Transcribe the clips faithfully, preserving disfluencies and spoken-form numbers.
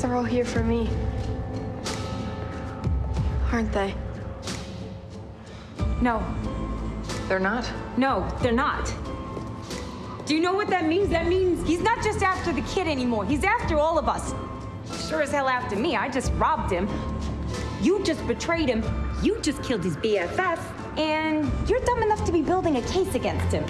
They're all here for me, aren't they? No. They're not? No, they're not. Do you know what that means? That means he's not just after the kid anymore. He's after all of us. Sure as hell after me. I just robbed him. You just betrayed him. You just killed his B F F. And you're dumb enough to be building a case against him.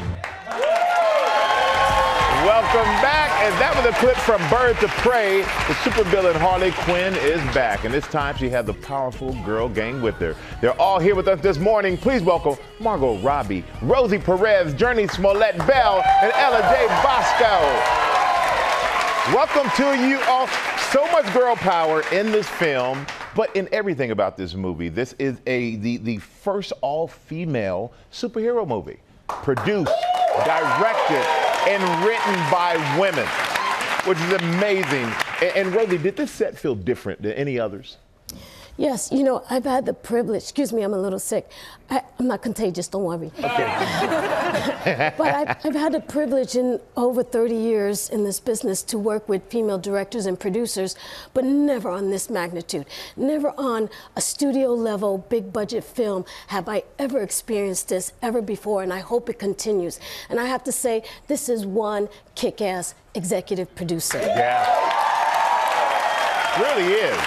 Welcome back, and that was a clip from Birds of Prey. The supervillain Harley Quinn is back, and this time she had the powerful girl gang with her. They're all here with us this morning. Please welcome Margot Robbie, Rosie Perez, Jurnee Smollett-Bell, and Ella Jay Basco. Welcome to you all. So much girl power in this film, but in everything about this movie. This is a the, the first all-female superhero movie, produced, directed, and written by women, which is amazing. And, and Rosie, did this set feel different than any others? Yes, you know, I've had the privilege, excuse me, I'm a little sick. I, I'm not contagious, don't worry. Okay. But I've, I've had the privilege in over thirty years in this business to work with female directors and producers, but never on this magnitude. Never on a studio level, big budget film have I ever experienced this ever before, and I hope it continues. And I have to say, this is one kick-ass executive producer. Yeah. It really is.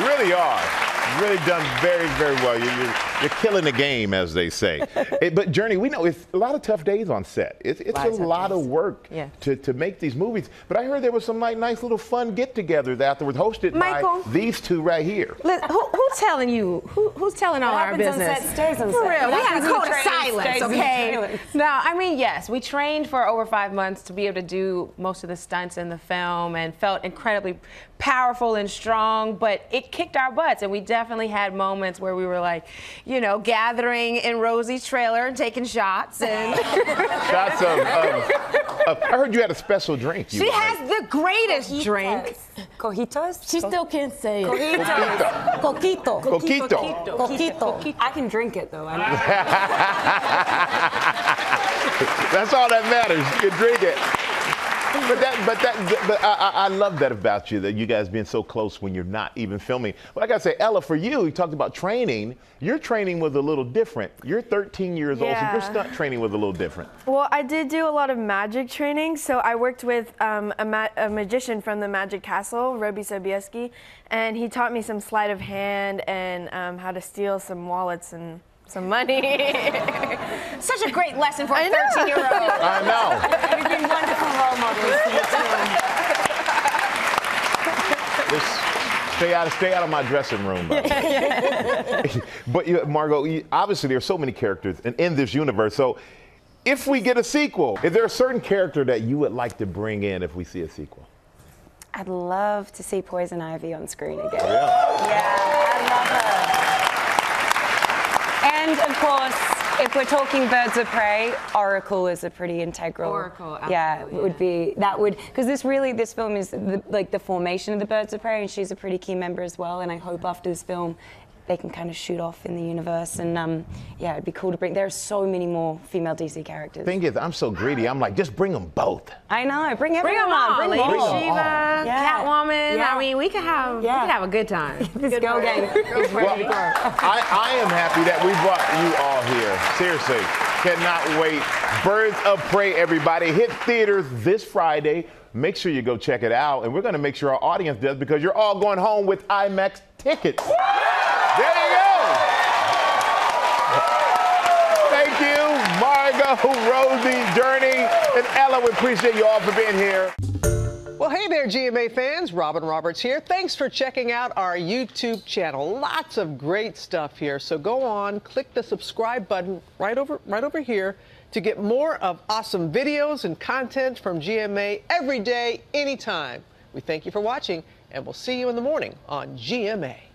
You really are. You've really done very, very well. You're, you're, you're killing the game, as they say. It, but Jurnee, we know it's a lot of tough days on set. It's, it's a lot days. of work yeah. to, to make these movies. But I heard there was some like, nice little fun get-togethers afterwards, hosted Michael, by these two right here. Listen, who, who's telling you? Who, who's telling all our business? What happens on set stays on set. For real, we had a code of silence, okay? No, I mean, yes, we trained for over five months to be able to do most of the stunts in the film and felt incredibly powerful and strong, but it kicked our butts, and we definitely had moments where we were like, you know, gathering in Rosie's trailer and taking shots and shots of. Um, uh, I heard you had a special drink. She has like the greatest Coquitos. drink. Coquitos. She Co still can't say it. Coquitos. Coquito. Coquito. Coquito. Coquito. Coquito. I can drink it though. I don't That's all that matters. You can drink it. But that, but that, but I, I love that about you, that you guys being so close when you're not even filming. But I gotta say, Ella, for you, you talked about training. Your training was a little different. You're thirteen years old, yeah. So your stunt training was a little different. Well, I did do a lot of magic training. So I worked with um, a, ma a magician from the Magic Castle, Robi Sobieski, and he taught me some sleight of hand and um, how to steal some wallets and some money. Such a great lesson for a thirteen year old. I know. You've been wonderful role models for your team. Stay out, stay out of my dressing room, by the way. But you, Margot, you, obviously there are so many characters in, in this universe. So if we get a sequel, is there a certain character that you would like to bring in if we see a sequel? I'd love to see Poison Ivy on screen again. Yeah, yeah, I love her. And of course, if we're talking Birds of Prey, Oracle is a pretty integral. Oracle, absolutely. Yeah, it would be, that would, because this really, this film is the, like the formation of the Birds of Prey, and she's a pretty key member as well. And I hope after this film, they can kind of shoot off in the universe. And um, yeah, it'd be cool to bring, there are so many more female D C characters. The thing is, I'm so greedy. I'm like, just bring them both. I know, bring everyone. Bring them on, bring, bring them Shiva, yeah. Catwoman. Yeah. I mean, we could have, yeah. we could have a good time. This good go game. Well, I, I am happy that we brought you all here. Seriously, cannot wait. Birds of Prey, everybody. Hit theaters this Friday. Make sure you go check it out. And we're going to make sure our audience does, because you're all going home with IMAX tickets. There you go. Thank you, Margot, Rosie, Jurnee, and Ella. We appreciate you all for being here. Well, hey there, G M A fans. Robin Roberts here. Thanks for checking out our YouTube channel. Lots of great stuff here. So go on, click the subscribe button right over, right over here to get more of awesome videos and content from G M A every day, anytime. We thank you for watching, and we'll see you in the morning on G M A.